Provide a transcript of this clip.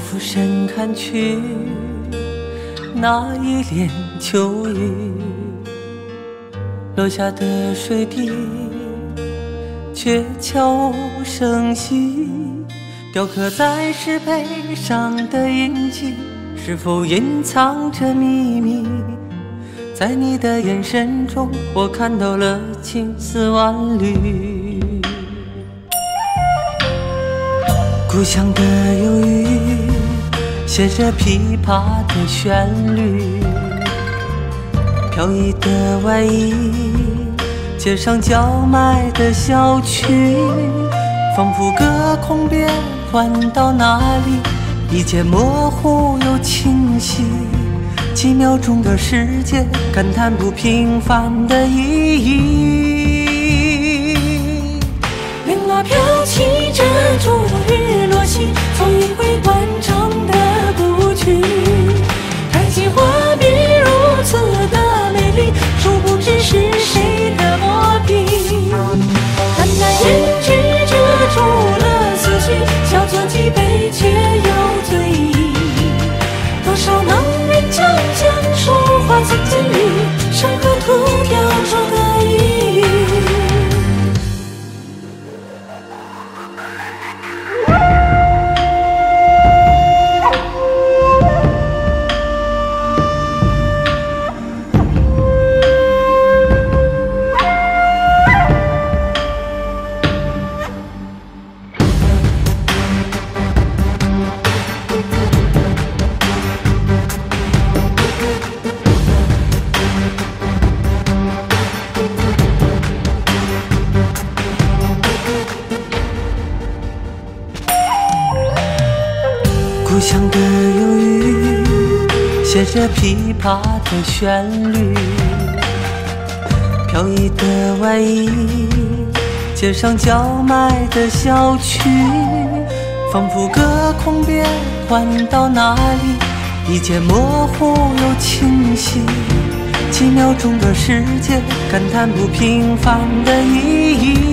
俯身看去，那一帘秋雨，落下的水滴，却悄无声息。雕刻在石碑上的印记，是否隐藏着秘密？在你的眼神中，我看到了青丝万缕。 故乡的忧郁，写着琵琶的旋律。飘逸的外衣，街上叫卖的小曲，仿佛隔空变换到哪里，一切模糊又清晰。几秒钟的世界，感叹不平凡的意义。云落飘起，遮住日。 从一回断肠的故去，看尽画面如此的美丽，殊不知是谁的磨平。淡淡胭脂遮住了思绪，小酌几杯却又醉意。多少男人将相书化作金玉，山河图雕琢的意义。 故乡的忧郁，写着琵琶的旋律。飘逸的外衣，街上叫卖的小曲，仿佛隔空变换到哪里，一切模糊又清晰。几秒钟的世界，感叹不平凡的意义。